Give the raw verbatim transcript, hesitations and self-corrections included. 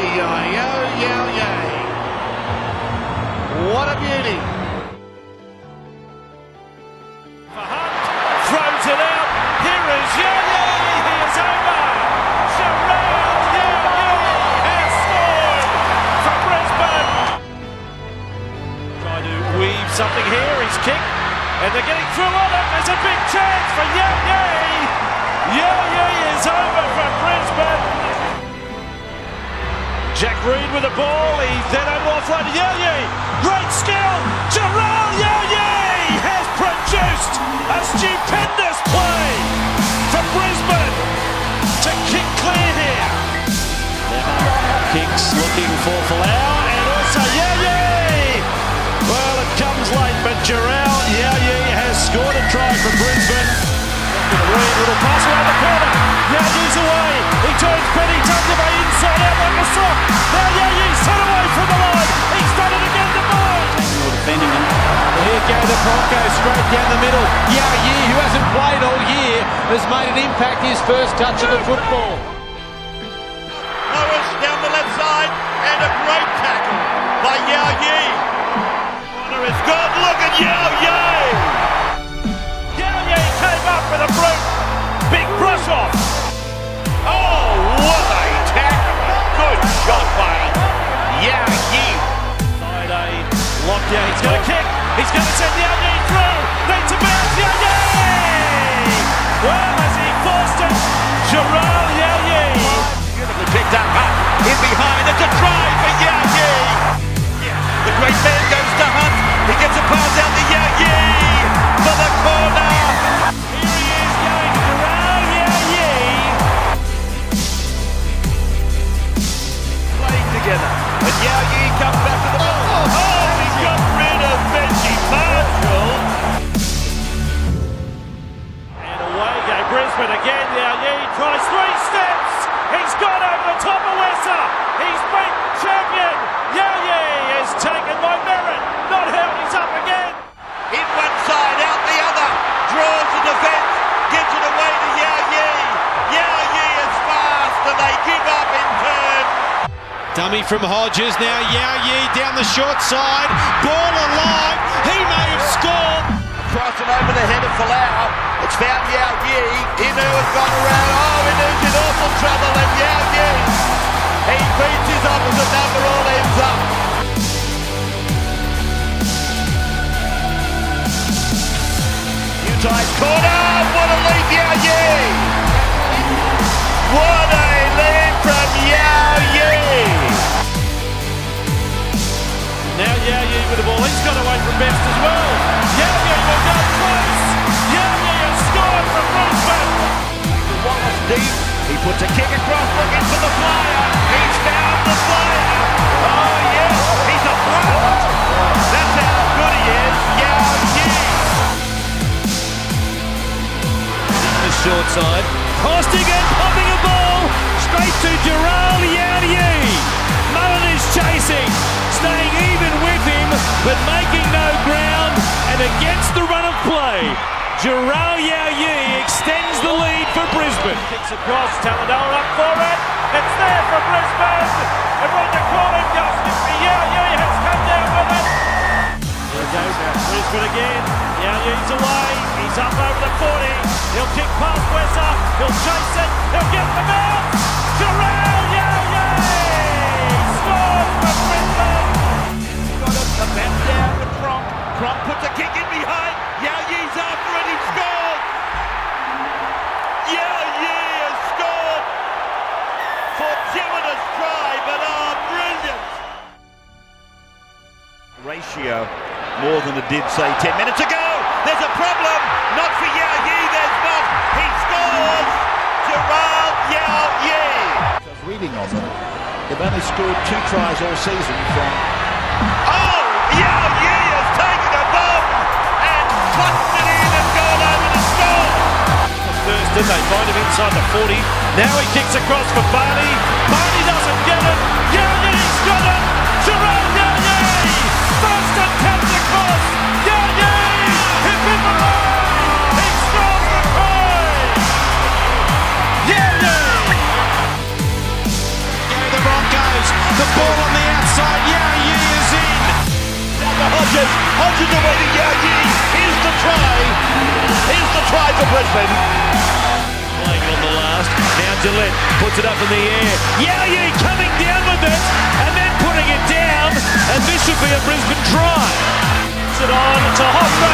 the uh, Yow Yeh. What a beauty. Fahad throws it out. Here is Yao Yi. He is over. Jharal Yow Yeh has scored for Brisbane. Try to weave something here. He's kicked. And they're getting through on it. There's a big chance for Yao Yi. Yao Yi is over for Brisbane. Jack Reed with the ball. He then overloaded Yao Yi. Great skill. Jharal Yow Yeh has produced a stupendous play for Brisbane to kick clear here. Kicks looking for Falau, and also Yao Yi. Well, it comes late, but Jharal Yow Yeh has scored a try for Brisbane. Reed, little pass around the corner. Yao Ye's away. He turns Benny, tucks him inside out like a sock. Now Yao Yi set away from the line. He's done it again to Mullin. Defending him. Here goes the Bronco straight down the middle. Yao Yi, who hasn't played all year, has made an impact. His first touch of the football. Lewis down the left side, and a great tackle by Yao Yi. Corner is good. Look at Yao Yi. With a brute, big brush off. Oh, what a tackle! Good shot by Yao Yi. Side A, locked down. He's got a kick. He's going to send Yao Yi through. That's about Yao Yi. Well, as he forced it, Jharal Yow Yeh. Beautifully picked up, up in behind. It's a try for Yao Yi. Yeah. The great man goes to Hunt. He gets a pass out to Yao Yi for the corner. And Yao Yi comes back to the ball. Oh, oh, oh, he got rid of Benji Marshall. And away go Brisbane again. Yao Yi tries three steps. He's got over the top of Wessa. He's been champion. Yao Yi is taken by Merritt. Not held. He's up again. In one side, out the other. Draws the defence. Gets it away to Yao Yi. Yao Yi is fast, and they give up in turn. Dummy from Hodges, now Yao Yi down the short side, ball alive, he may have scored. Cross it over the head of Falau, it's found Yao Yi, Inu has gone around, oh Inu's in awful trouble and Yao Yi, he beats his opposite number all ends up. Utah's corner, what a lead Yao Yi! What a lead from Yao Yi! Now Yao Yi with the ball, he's got away from Best as well. Yao Yi will go close. Yao Yi has scored from Brisbane. Wallace deep, he puts a kick across, looking for the player. He's found the player. Oh yes, he's a blast. That's how good he is, Yao Yi. The short side, Costigan popping a ball straight to Jharal Yow Yeh. Mullin is chasing, staying even with him, but making no ground, and against the run of play, Jharal Yow Yeh extends the lead for Brisbane. Kicks across, Talladol up for it, it's there for Brisbane, and when the corner goes, Yow Yeh has come down with it. There goes Brisbane again, Yow Ye's away, he's up over the forty, he'll kick past Wessa, he'll chase it, he'll get the ball, Jharal Yow Yeh! Puts a kick in behind, Yao Yi's after it, he scored! Yao Yi has scored! Fortuitous try, but oh, brilliant! Ratio, more than it did, say, ten minutes ago! There's a problem! Not for Yao Yi, there's not! He scores! Jharal Yow Yeh! I was reading on them, they've only scored two tries all season from... Oh! Yao Yi has taken a bomb and clutched it in and gone over the score. Thurston, they find him inside the forty. Now he kicks across for Barney. Barney doesn't get it. Yao Ye's got it. Jharal Yow Yeh. Thurston comes across. Yao Yi, hip in the line. He scores the try. Yao Yi. Go the Broncos. Hodges. Hodges awaiting Yao Yi. Here's the try. Here's the try for Brisbane. Playing on the last. Now Dillett puts it up in the air. Yao Yi coming down with it and then putting it down. And this should be a Brisbane try. It's it on to Hodges.